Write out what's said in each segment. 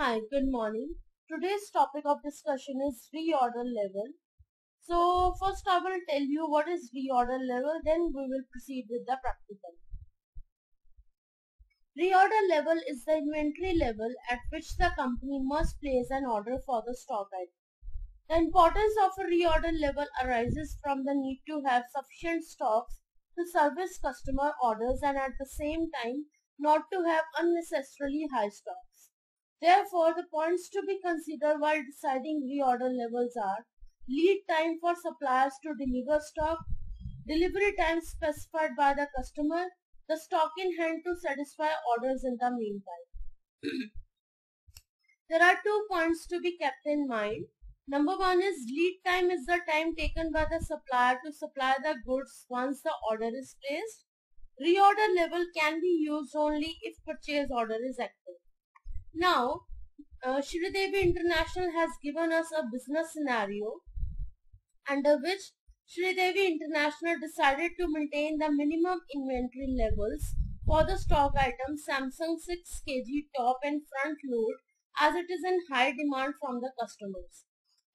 Hi, good morning. Today's topic of discussion is reorder level. So first I will tell you what is reorder level, then we will proceed with the practical. Reorder level is the inventory level at which the company must place an order for the stock item. The importance of a reorder level arises from the need to have sufficient stocks to service customer orders and at the same time not to have unnecessarily high stocks. Therefore, the points to be considered while deciding reorder levels are lead time for suppliers to deliver stock, delivery time specified by the customer, the stock in hand to satisfy orders in the meantime. There are 2 points to be kept in mind. Number one is lead time is the time taken by the supplier to supply the goods once the order is placed. Reorder level can be used only if purchase order is active. Now, Shridevi International has given us a business scenario under which Shridevi International decided to maintain the minimum inventory levels for the stock item Samsung 6 kg top and front load as it is in high demand from the customers.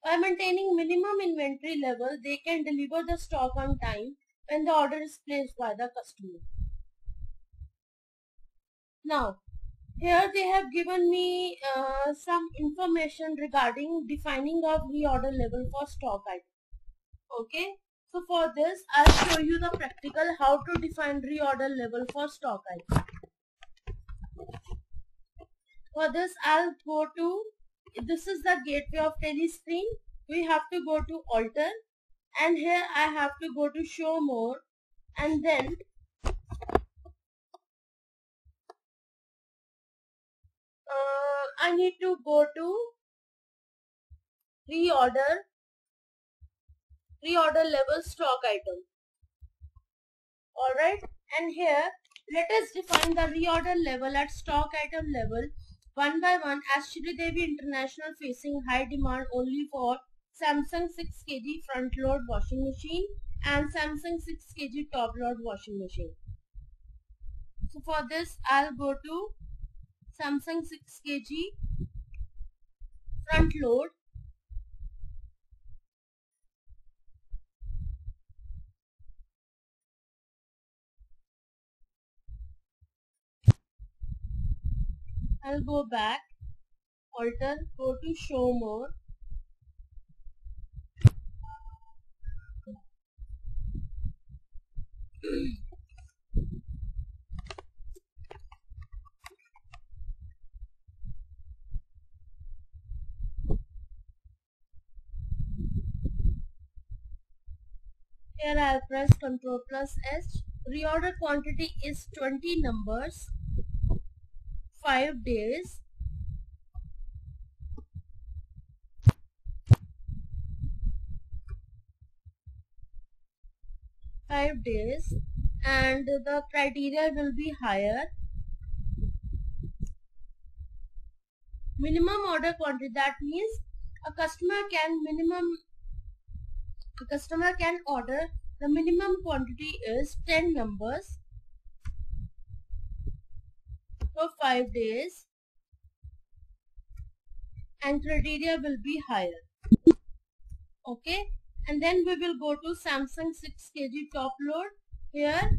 By maintaining minimum inventory level, they can deliver the stock on time when the order is placed by the customer. Now, here they have given me some information regarding defining of reorder level for stock item. Okay, so for this I'll show you the practical how to define reorder level for stock item. For this I'll go to, this is the gateway of Tally screen. We have to go to alter and here I have to go to show more and then I need to go to reorder level stock item. Alright, and here let us define the reorder level at stock item level one by one as Shridevi International facing high demand only for Samsung 6 kg front load washing machine and Samsung 6 kg top load washing machine. So for this I'll go to Samsung 6 kg front load . I'll go back, alter, go to show more . Here I'll press Ctrl plus S. Reorder quantity is 20 numbers, 5 days. And the criteria will be higher. Minimum order quantity, that means a customer can order, the minimum quantity is 10 numbers for 5 days and criteria will be higher. Okay, and then we will go to Samsung 6 kg top load. Here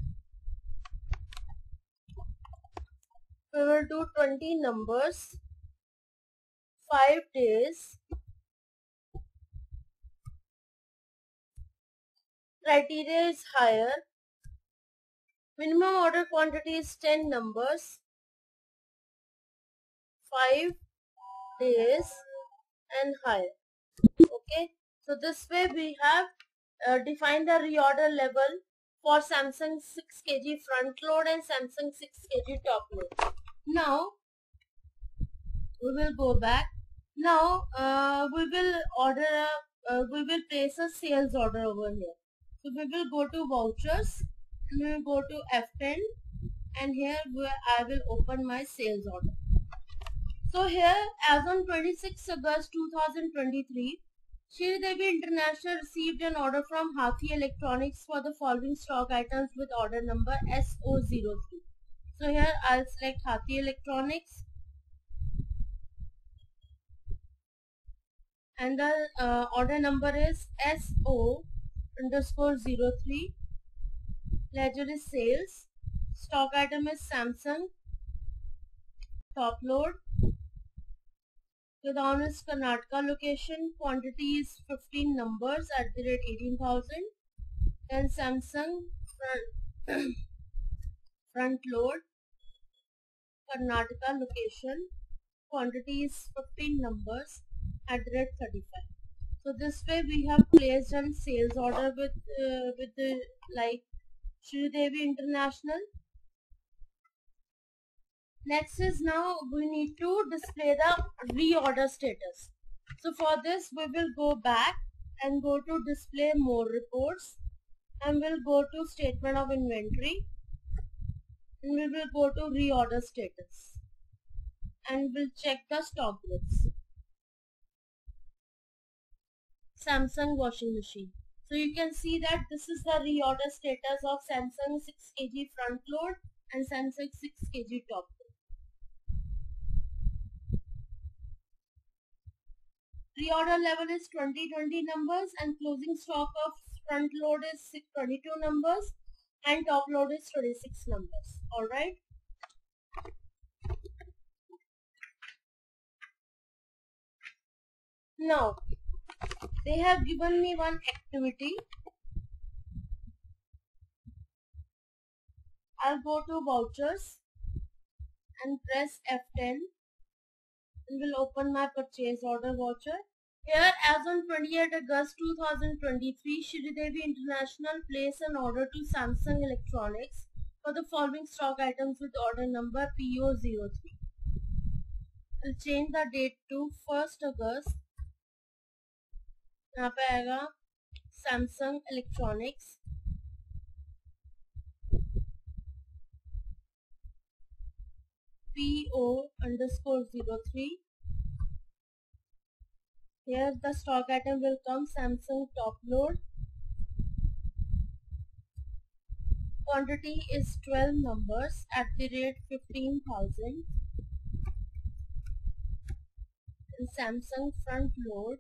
we will do 20 numbers, 5 days. Criteria is higher. Minimum order quantity is 10 numbers, 5 days and higher. Okay, so this way we have defined the reorder level for Samsung 6 kg front load and Samsung 6 kg top load. Now we will go back. Now we will place a sales order over here. So we will go to vouchers and we will go to F10 and here I will open my sales order. So here as on 26 August 2023, Shridevi International received an order from Hathi Electronics for the following stock items with order number S003. So here I will select Hathi Electronics and the order number is SO_03. Ledger is sales. Stock item is Samsung. Top load. Godown is Karnataka location. Quantity is 15 numbers at the rate 18,000. Then Samsung front load. Karnataka location. Quantity is 15 numbers at the rate 35. So this way we have placed an sales order with the like Shridevi International. Next is now we need to display the reorder status. So for this we will go back and go to display more reports, and we'll go to statement of inventory, and we will go to reorder status, and we'll check the stock groups. Samsung washing machine. So you can see that this is the reorder status of Samsung 6 kg front load and Samsung 6 kg top load. Reorder level is 2020 numbers, and closing stock of front load is 22 numbers and top load is 26 numbers. Alright. Now, they have given me one activity. I'll go to vouchers and press F10 and will open my purchase order voucher. Here, as on 28 August 2023, Shridevi International placed an order to Samsung Electronics for the following stock items with order number PO03. I'll change the date to 1st August. यहाँ पे आएगा Samsung Electronics. PO_03. Here the stock item will come Samsung top load. Quantity is 12 numbers at the rate 15,000. Samsung front load.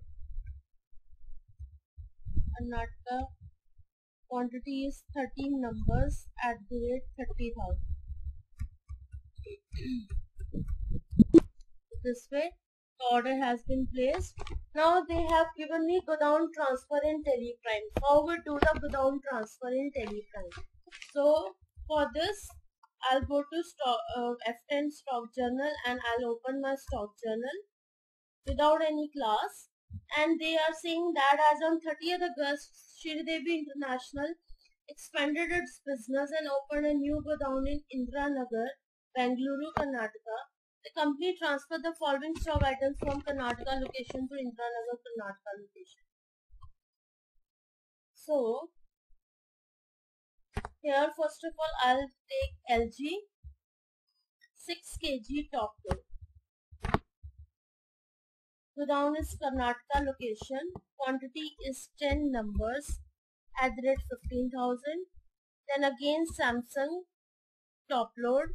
Karnataka, quantity is 13 numbers at the rate 30,000. This way the order has been placed. Now they have given me godown transfer in Tally Prime. How we do the godown transfer in Tally Prime? So for this I'll go to stock, F10 stock journal, and I'll open my stock journal without any class. And they are saying that as on 30th August, Shridevi International expanded its business and opened a new godown in Indiranagar, Bengaluru, Karnataka. The company transferred the following stock items from Karnataka location to Indiranagar, Karnataka location. So, here first of all, I'll take LG 6 kg top load. Godown is Karnataka location. Quantity is 10 numbers at the rate 15,000. Then again Samsung top load.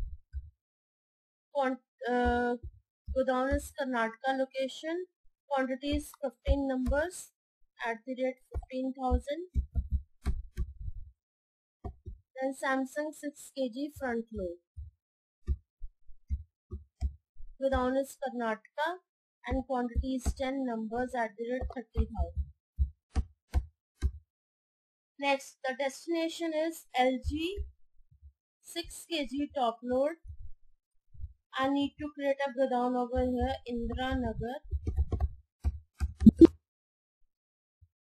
Godown is Karnataka location. Quantity is 15 numbers at the rate 15,000. Then Samsung 6 kg front load. Godown is Karnataka. And quantity is 10 numbers at the rate 30,000. Next, the destination is LG 6 kg top load. I need to create a godown over here, Indiranagar.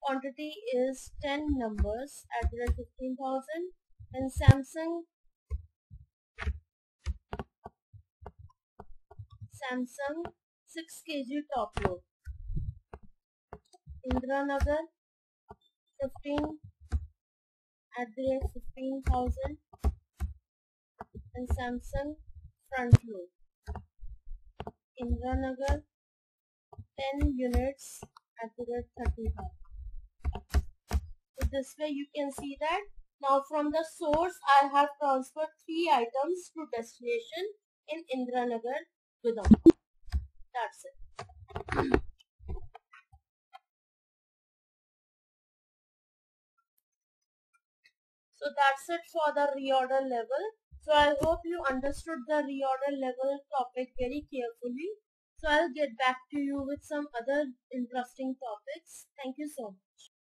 Quantity is 10 numbers at the rate 15,000. And Samsung 6 kg top load. Indiranagar 15 at the rate 15,000 and Samsung front load. Indiranagar 10 units at the rate 35. So this way you can see that now from the source I have transferred 3 items to destination in Indiranagar godown. That's it. So that's it for the reorder level. So I hope you understood the reorder level topic very carefully. So I'll get back to you with some other interesting topics. Thank you so much.